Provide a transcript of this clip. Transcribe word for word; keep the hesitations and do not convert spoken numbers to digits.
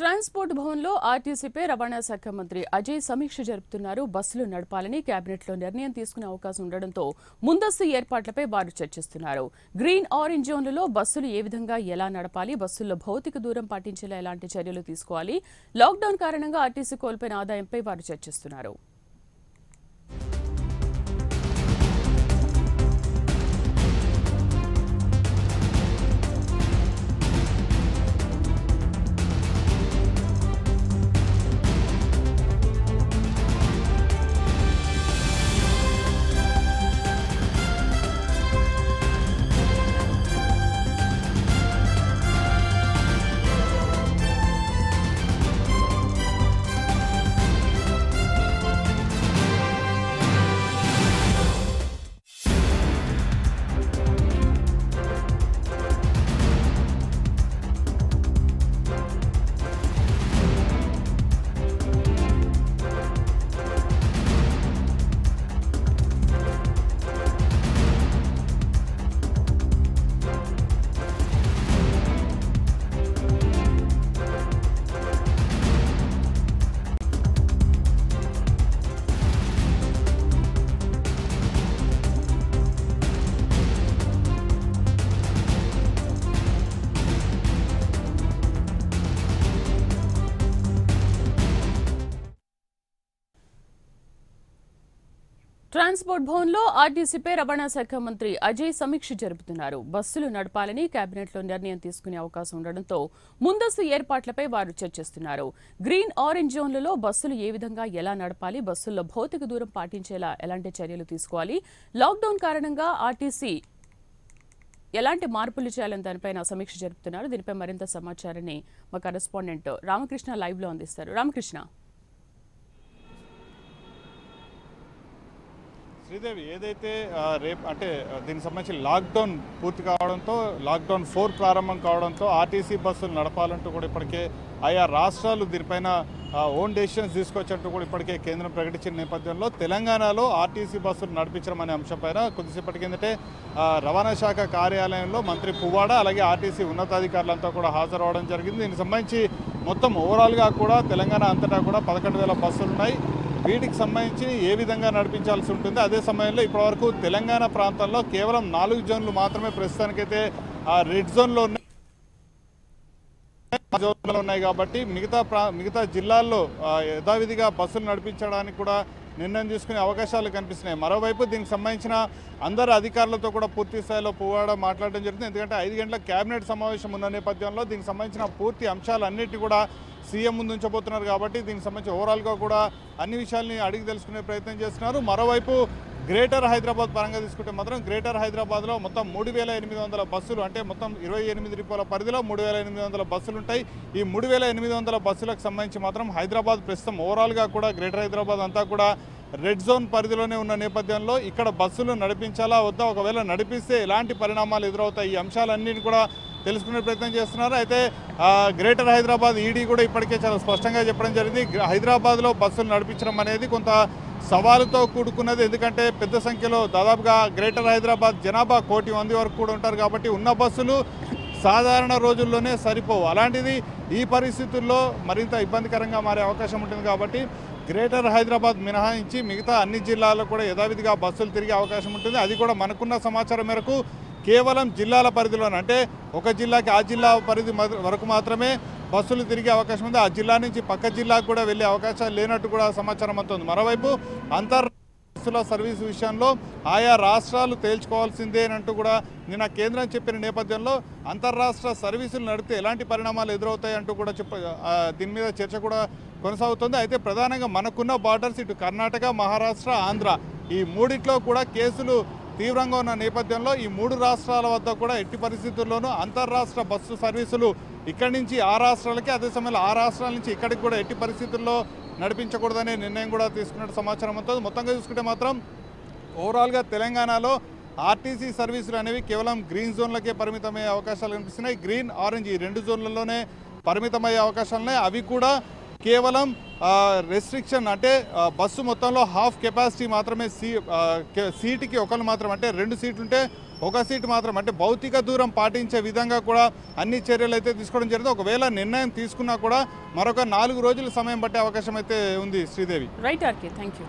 Transport Bhavan లో ఆర్టీసీపై రవాణా శాఖ మంత్రి అజయ్ సమీక్ష జరుపుతున్నారు. బస్సులు నడపాలని కేబినెట్ లో నిర్ణయం తీసుకునే అవకాశం ఉండడంతో ముందస్తు ఏర్పాట్లపై వారు చర్చిస్తున్నారు. గ్రీన్ ఆరెంజ్ జోన్లలో బస్సులు ఏ విధంగా ఎలా నడపాలి, బస్సుల్లో భౌతిక దూరం పాటించేలా ఎలాంటి చర్యలు తీసుకోవాలి, లాక్ డౌన్ కారణంగా ఆర్టీసీ కోల్పోయిన ఆదాయంపై వారు చర్చిస్తున్నారు. ట్రాన్స్పోర్ట్ భవన్ లో ఆర్టీసీపై రవాణా శాఖ మంత్రి అజయ్ సమీక్ష జరుపుతున్నారు. బస్సులు నడపాలని కేబినెట్ లో నిర్ణయం తీసుకునే అవకాశం ఉండడంతో ముందస్తు ఏర్పాట్లపై వారు చర్చిస్తున్నారు. గ్రీన్ ఆరెంజ్ జోన్లలో బస్సులు ఏ విధంగా ఎలా నడపాలి, బస్సుల్లో భౌతిక దూరం పాటించేలా ఎలాంటి చర్యలు తీసుకోవాలి, లాక్డౌన్ కారణంగా ఆర్టీసీ ఎలాంటి మార్పులు చేయాలని దానిపైన సమీక్ష జరుపుతున్నారు. దీనిపై మరింత సమాచారాన్ని మా కరెస్పాండెంట్ రామకృష్ణ లైవ్ లో అందిస్తారు. రామకృష్ణ, శ్రీదేవి, ఏదైతే రేపు అంటే దీనికి సంబంధించి లాక్డౌన్ పూర్తి కావడంతో లాక్డౌన్ ఫోర్ ప్రారంభం కావడంతో ఆర్టీసీ బస్సులు నడపాలంటూ కూడా ఇప్పటికే ఆయా రాష్ట్రాలు దీనిపైన ఓన్ డెసిషన్స్ తీసుకొచ్చినట్టు కూడా ఇప్పటికే కేంద్రం ప్రకటించిన నేపథ్యంలో తెలంగాణలో ఆర్టీసీ బస్సులు నడిపించడం అనే అంశంపైన కొద్దిసేపటి కిందటే రవాణా శాఖ కార్యాలయంలో మంత్రి పువ్వాడ అలాగే ఆర్టీసీ ఉన్నతాధికారులంతా కూడా హాజరవడం జరిగింది. దీనికి సంబంధించి మొత్తం ఓవరాల్గా కూడా తెలంగాణ అంతటా కూడా పదకొండు వేల బస్సులు ఉన్నాయి. వీటికి సంబంధించి ఏ విధంగా నడిపించాల్సి ఉంటుంది, అదే సమయంలో ఇప్పటివరకు తెలంగాణ ప్రాంతంలో కేవలం నాలుగు జోన్లు మాత్రమే ప్రస్తుతానికైతే ఆ రెడ్ జోన్లో ఉన్నాయి జోన్లో ఉన్నాయి కాబట్టి మిగతా ప్రా మిగతా జిల్లాల్లో యథావిధిగా బస్సులు నడిపించడానికి కూడా నిర్ణయం తీసుకునే అవకాశాలు కనిపిస్తున్నాయి. మరోవైపు దీనికి సంబంధించిన అందరు అధికారులతో కూడా పూర్తి స్థాయిలో పువ్వాడ మాట్లాడడం జరుగుతుంది. ఎందుకంటే ఐదు గంటల కేబినెట్ సమావేశం ఉన్న నేపథ్యంలో దీనికి సంబంధించిన పూర్తి అంశాలన్నిటి కూడా సీఎం ముందు ఉంచబోతున్నారు. కాబట్టి దీనికి సంబంధించి ఓవరాల్గా కూడా అన్ని విషయాల్ని అడిగి తెలుసుకునే ప్రయత్నం చేస్తున్నారు. మరోవైపు గ్రేటర్ హైదరాబాద్ పరంగా తీసుకుంటే మాత్రం గ్రేటర్ హైదరాబాద్లో మొత్తం మూడు వేల ఎనిమిది వందల బస్సులు అంటే మొత్తం ఇరవై ఎనిమిది రూపాయల పరిధిలో మూడు వేల ఎనిమిది వందల బస్సులు ఉంటాయి. ఈ మూడు వేల ఎనిమిది వందల బస్సులకు సంబంధించి మాత్రం హైదరాబాద్ ప్రస్తుతం ఓవరాల్గా కూడా గ్రేటర్ హైదరాబాద్ అంతా కూడా రెడ్ జోన్ పరిధిలోనే ఉన్న నేపథ్యంలో ఇక్కడ బస్సులు నడిపించాలా వద్దా, ఒకవేళ నడిపిస్తే ఎలాంటి పరిణామాలు ఎదురవుతాయి, ఈ అంశాలన్నింటినీ కూడా తెలుసుకునే ప్రయత్నం చేస్తున్నారు. అయితే గ్రేటర్ హైదరాబాద్ ఈడీ కూడా ఇప్పటికే చాలా స్పష్టంగా చెప్పడం జరిగింది. హైదరాబాద్లో బస్సులు నడిపించడం అనేది కొంత సవాలుతో కూడుకున్నది. ఎందుకంటే పెద్ద సంఖ్యలో దాదాపుగా గ్రేటర్ హైదరాబాద్ జనాభా కోటి మంది వరకు కూడా ఉంటారు. కాబట్టి ఉన్న బస్సులు సాధారణ రోజుల్లోనే సరిపోవు. అలాంటిది ఈ పరిస్థితుల్లో మరింత ఇబ్బందికరంగా మారే అవకాశం ఉంటుంది. కాబట్టి గ్రేటర్ హైదరాబాద్ మినహాయించి మిగతా అన్ని జిల్లాల్లో కూడా యథావిధిగా బస్సులు తిరిగే అవకాశం ఉంటుంది. అది కూడా మనకున్న సమాచారం మేరకు కేవలం జిల్లాల పరిధిలోనే అంటే ఒక జిల్లాకి ఆ జిల్లా పరిధి వరకు మాత్రమే బస్సులు తిరిగే అవకాశం ఉంది. ఆ జిల్లా నుంచి పక్క జిల్లాకు కూడా వెళ్ళే అవకాశాలు లేనట్టు కూడా సమాచారం అందుతుంది. మరోవైపు అంతర్ బస్సుల సర్వీస్ విషయంలో ఆయా రాష్ట్రాలు తేల్చుకోవాల్సిందేనంటూ కూడా నిన్న కేంద్రం చెప్పిన నేపథ్యంలో అంతర్రాష్ట్ర సర్వీసులు నడిపితే ఎలాంటి పరిణామాలు ఎదురవుతాయంటూ కూడా చెప్ప దీని మీద చర్చ కూడా కొనసాగుతుంది. అయితే ప్రధానంగా మనకున్న బార్డర్స్ ఇటు కర్ణాటక, మహారాష్ట్ర, ఆంధ్ర ఈ మూడిట్లో కూడా కేసులు తీవ్రంగా ఉన్న నేపథ్యంలో ఈ మూడు రాష్ట్రాల వద్ద కూడా ఎట్టి పరిస్థితుల్లోనూ అంతర్రాష్ట్ర బస్సు సర్వీసులు ఇక్కడి నుంచి ఆ రాష్ట్రాలకి అదే సమయంలో ఆ రాష్ట్రాల నుంచి ఇక్కడికి కూడా ఎట్టి పరిస్థితుల్లో నడిపించకూడదనే నిర్ణయం కూడా తీసుకున్నట్టు సమాచారం అవుతుంది. మొత్తంగా చూసుకుంటే మాత్రం ఓవరాల్గా తెలంగాణలో ఆర్టీసీ సర్వీసులు అనేవి కేవలం గ్రీన్ జోన్లకే పరిమితమయ్యే అవకాశాలు కనిపిస్తున్నాయి. గ్రీన్, ఆరెంజ్ ఈ రెండు జోన్లలోనే పరిమితమయ్యే అవకాశాలు ఉన్నాయి. అవి కూడా కేవలం రెస్ట్రిక్షన్ అంటే బస్సు మొత్తంలో హాఫ్ కెపాసిటీ మాత్రమే సీ సీటుకి ఒకళ్ళు మాత్రం అంటే రెండు సీట్లుంటే ఒక సీట్ మాత్రం అంటే భౌతిక దూరం పాటించే విధంగా కూడా అన్ని చర్యలు అయితే తీసుకోవడం జరుగుతుంది. ఒకవేళ నిర్ణయం తీసుకున్నా కూడా మరొక నాలుగు రోజుల సమయం పట్టే అవకాశం అయితే ఉంది. Sridevi right RK thank you.